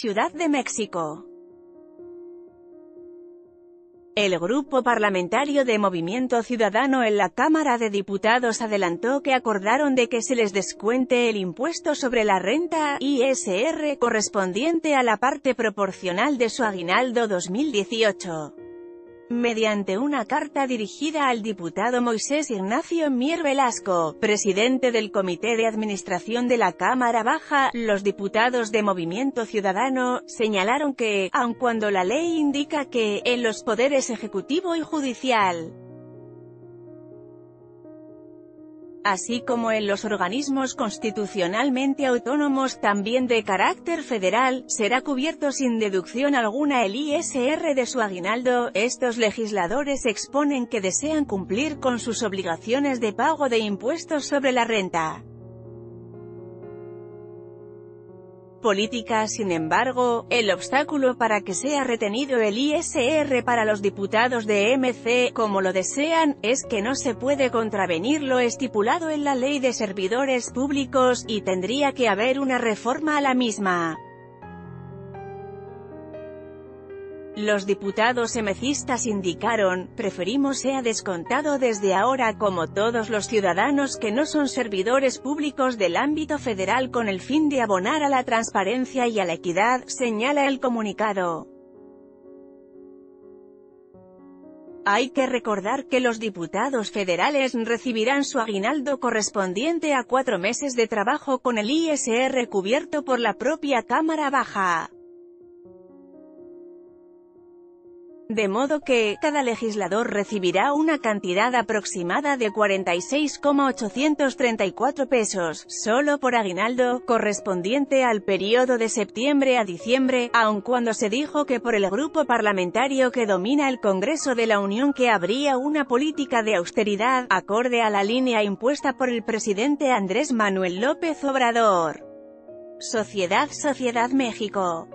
Ciudad de México. El grupo parlamentario de Movimiento Ciudadano en la Cámara de Diputados adelantó que acordaron de que se les descuente el impuesto sobre la renta, ISR, correspondiente a la parte proporcional de su aguinaldo 2018. Mediante una carta dirigida al diputado Moisés Ignacio Mier Velasco, presidente del Comité de Administración de la Cámara Baja, los diputados de Movimiento Ciudadano señalaron que, aun cuando la ley indica que, en los poderes ejecutivo y judicial, así como en los organismos constitucionalmente autónomos también de carácter federal, será cubierto sin deducción alguna el ISR de su aguinaldo, estos legisladores exponen que desean cumplir con sus obligaciones de pago de impuestos sobre la renta. Política. Sin embargo, el obstáculo para que sea retenido el ISR para los diputados de MC, como lo desean, es que no se puede contravenir lo estipulado en la Ley de Servidores Públicos, y tendría que haber una reforma a la misma. Los diputados emecistas indicaron, preferimos sea descontado desde ahora como todos los ciudadanos que no son servidores públicos del ámbito federal con el fin de abonar a la transparencia y a la equidad, señala el comunicado. Hay que recordar que los diputados federales recibirán su aguinaldo correspondiente a 4 meses de trabajo con el ISR cubierto por la propia Cámara Baja. De modo que, cada legislador recibirá una cantidad aproximada de 46,834 pesos, solo por aguinaldo, correspondiente al periodo de septiembre a diciembre, aun cuando se dijo que por el grupo parlamentario que domina el Congreso de la Unión que habría una política de austeridad, acorde a la línea impuesta por el presidente Andrés Manuel López Obrador. Sociedad México.